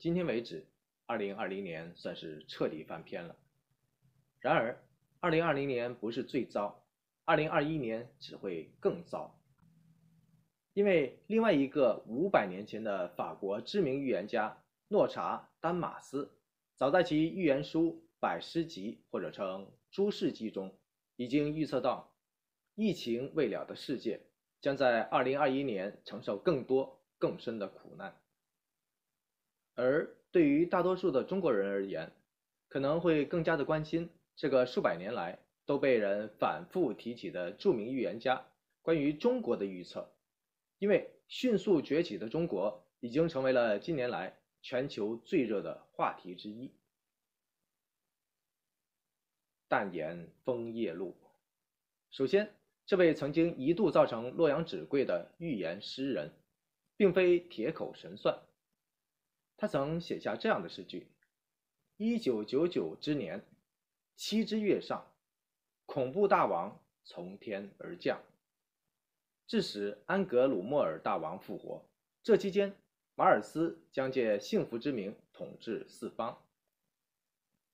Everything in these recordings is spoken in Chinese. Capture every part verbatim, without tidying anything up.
今天为止， 二零二零年算是彻底翻篇了。然而，二零二零年不是最糟，二零二一年只会更糟。因为另外一个五百年前的法国知名预言家诺查丹马斯，早在其预言书《百诗集》或者称《诸世纪》中，已经预测到，疫情未了的世界将在二零二一年承受更多更深的苦难。而对于大多数的中国人而言，可能会更加的关心这个数百年来都被人反复提起的著名预言家关于中国的预测，因为迅速崛起的中国已经成为了近年来全球最热的话题之一。但言枫叶路，首先，这位曾经一度造成洛阳纸贵的预言诗人，并非铁口神算。他曾写下这样的诗句：“一九九九之年，七之月上，恐怖大王从天而降。”致使安格鲁莫尔大王复活。这期间，马尔斯将借幸福之名统治四方。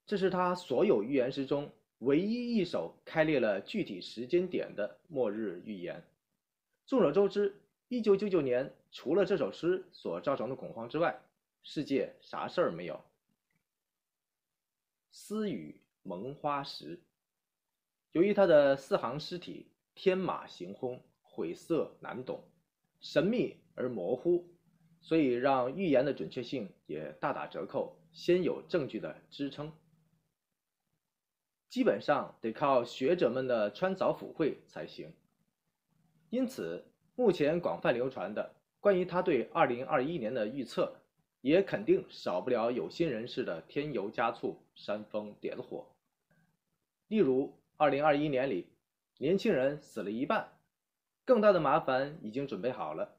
这是他所有预言诗中唯一一首开列了具体时间点的末日预言。众所周知，一九九九年除了这首诗所造成的恐慌之外，世界啥事儿没有。私语蒙花石，由于他的四行诗体天马行空，晦涩难懂，神秘而模糊，所以让预言的准确性也大打折扣，先有证据的支撑，基本上得靠学者们的穿凿附会才行。因此，目前广泛流传的关于他对二零二一年的预测，也肯定少不了有心人士的添油加醋、煽风点火。例如，二零二一年里，年轻人死了一半，更大的麻烦已经准备好了，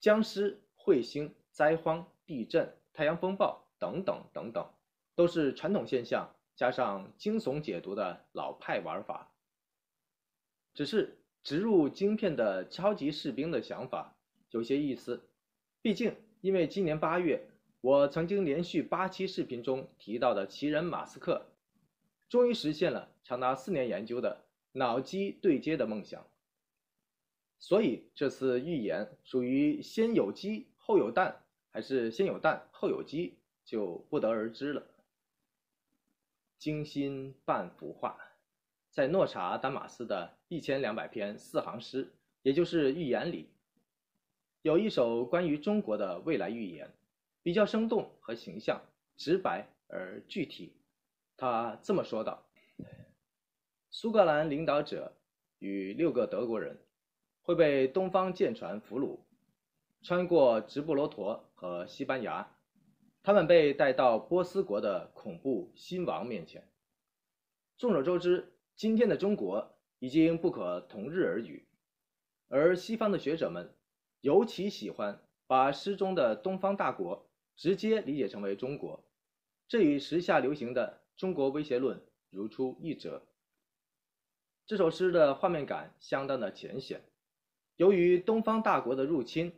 僵尸、彗星、灾荒、地震、太阳风暴等等等等，都是传统现象加上惊悚解读的老派玩法。只是植入晶片的超级士兵的想法有些意思，毕竟因为今年八月，我曾经连续八期视频中提到的奇人马斯克，终于实现了长达四年研究的脑机对接的梦想。所以这次预言属于先有鸡后有蛋，还是先有蛋后有鸡，就不得而知了。精心半幅画，在诺查丹马斯的一千两百篇四行诗，也就是预言里，有一首关于中国的未来预言，比较生动和形象，直白而具体。他这么说道：“苏格兰领导者与六个德国人会被东方舰船俘虏，穿过直布罗陀和西班牙，他们被带到波斯国的恐怖新王面前。”众所周知，今天的中国已经不可同日而语，而西方的学者们尤其喜欢把诗中的东方大国直接理解成为中国，这与时下流行的中国威胁论如出一辙。这首诗的画面感相当的浅显，由于东方大国的入侵，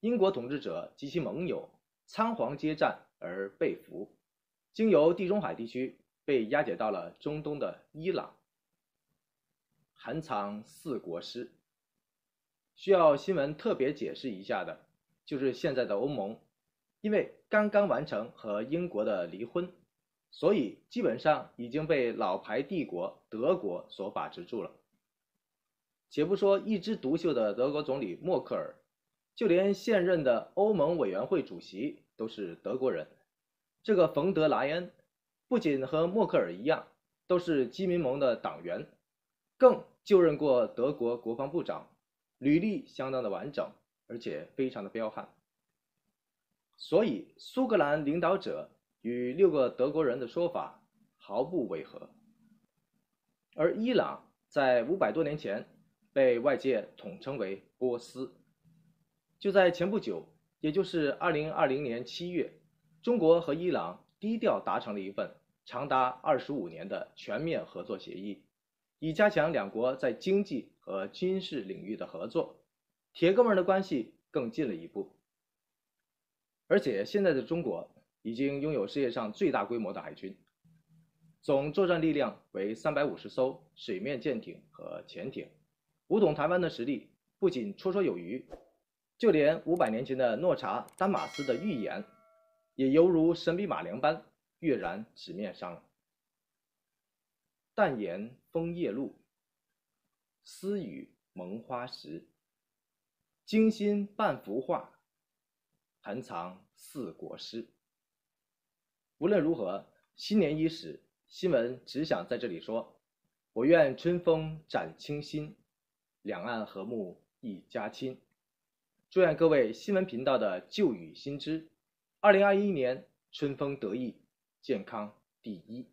英国统治者及其盟友仓皇接战而被俘，经由地中海地区被押解到了中东的伊朗。含藏四国诗，需要新闻特别解释一下的就是现在的欧盟，因为刚刚完成和英国的离婚，所以基本上已经被老牌帝国德国所把持住了。且不说一枝独秀的德国总理默克尔，就连现任的欧盟委员会主席都是德国人。这个冯德莱恩不仅和默克尔一样都是基民盟的党员，更就任过德国国防部长，履历相当的完整，而且非常的彪悍。所以苏格兰领导者与六个德国人的说法毫不违和。而伊朗在五百多年前被外界统称为波斯。就在前不久，也就是二零二零年七月，中国和伊朗低调达成了一份长达二十五年的全面合作协议，以加强两国在经济和军事领域的合作，铁哥们的关系更进了一步。而且现在的中国已经拥有世界上最大规模的海军，总作战力量为三百五十艘水面舰艇和潜艇。武统台湾的实力不仅绰绰有余，就连五百年前的诺查丹马斯的预言，也犹如神笔马良般跃然纸面上。淡言枫叶露，私语蒙花时。精心半幅画，含藏四国诗。无论如何，新年伊始，新闻只想在这里说：我愿春风展清新，两岸和睦一家亲。祝愿各位新闻频道的旧与新知，二零二一年春风得意，健康第一。